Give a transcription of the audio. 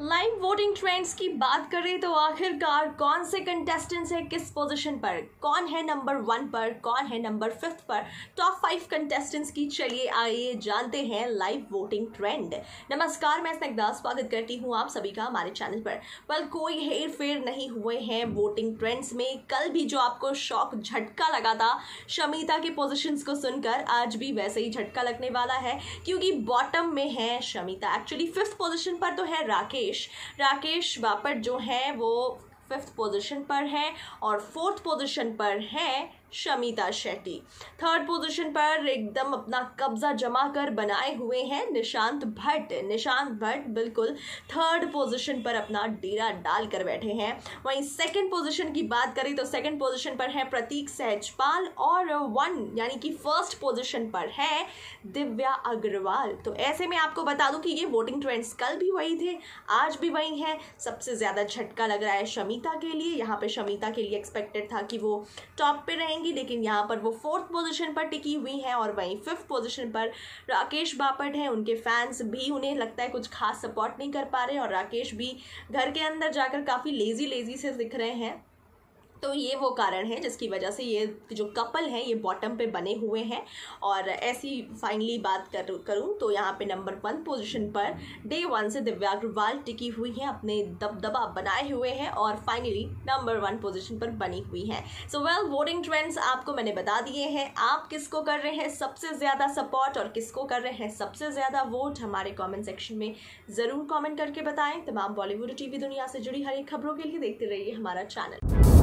Live voting trends की बात करें तो आखिरकार कौन से कंटेस्टेंट्स हैं किस पोजीशन पर, कौन है नंबर 1 पर, कौन है नंबर 5 पर, टॉप 5 कंटेस्टेंट्स की चलिए आइए जानते हैं लाइव वोटिंग ट्रेंड। नमस्कार, मैं स्नेहदा स्वागत करती हूं आप सभी का हमारे चैनल पर। पर कोई हेरफेर नहीं हुए हैं वोटिंग ट्रेंड्स में। कल भी जो आपको शॉक झटका लगा था शमिता के पोजिशन को सुनकर, आज भी वैसे ही झटका लगने वाला है क्योंकि बॉटम में है शमिता। एक्चुअली 5th पोजिशन पर तो है राकेश बापट जो हैं वो 5th पोजीशन पर हैं और 4th पोजीशन पर हैं शमिता शेट्टी। 3rd पोजीशन पर एकदम अपना कब्जा जमा कर बनाए हुए हैं निशांत भट्ट बिल्कुल 3rd पोजीशन पर अपना डेरा डाल कर बैठे हैं। वहीं 2nd पोजीशन की बात करें तो 2nd पोजीशन पर हैं प्रतीक सहजपाल और 1 यानी कि 1st पोजीशन पर है दिव्या अग्रवाल। तो ऐसे में आपको बता दूं कि ये वोटिंग ट्रेंड्स कल भी वही थे, आज भी वही हैं। सबसे ज़्यादा झटका लग रहा है शमिता के लिए। यहाँ पर शमिता के लिए एक्सपेक्टेड था कि वो टॉप पर रहें, लेकिन यहाँ पर वो 4th पोजीशन पर टिकी हुई है। और वहीं 5th पोजीशन पर राकेश बापट हैं। उनके फैंस भी उन्हें लगता है कुछ खास सपोर्ट नहीं कर पा रहे और राकेश भी घर के अंदर जाकर काफ़ी लेजी से दिख रहे हैं। तो ये वो कारण है जिसकी वजह से ये जो कपल हैं ये बॉटम पे बने हुए हैं। और ऐसी फाइनली बात करूँ तो यहाँ पे नंबर 1 पोजीशन पर डे 1 से दिव्या अग्रवाल टिकी हुई हैं, अपने दबदबा बनाए हुए हैं और फाइनली नंबर 1 पोजीशन पर बनी हुई हैं। सो वेल, वोटिंग ट्रेंड्स आपको मैंने बता दिए हैं। आप किसको कर रहे हैं सबसे ज़्यादा सपोर्ट और किसको कर रहे हैं सबसे ज़्यादा वोट, हमारे कॉमेंट सेक्शन में ज़रूर कॉमेंट करके बताएं। तमाम बॉलीवुड टीवी दुनिया से जुड़ी हर एक खबरों के लिए देखते रहिए हमारा चैनल।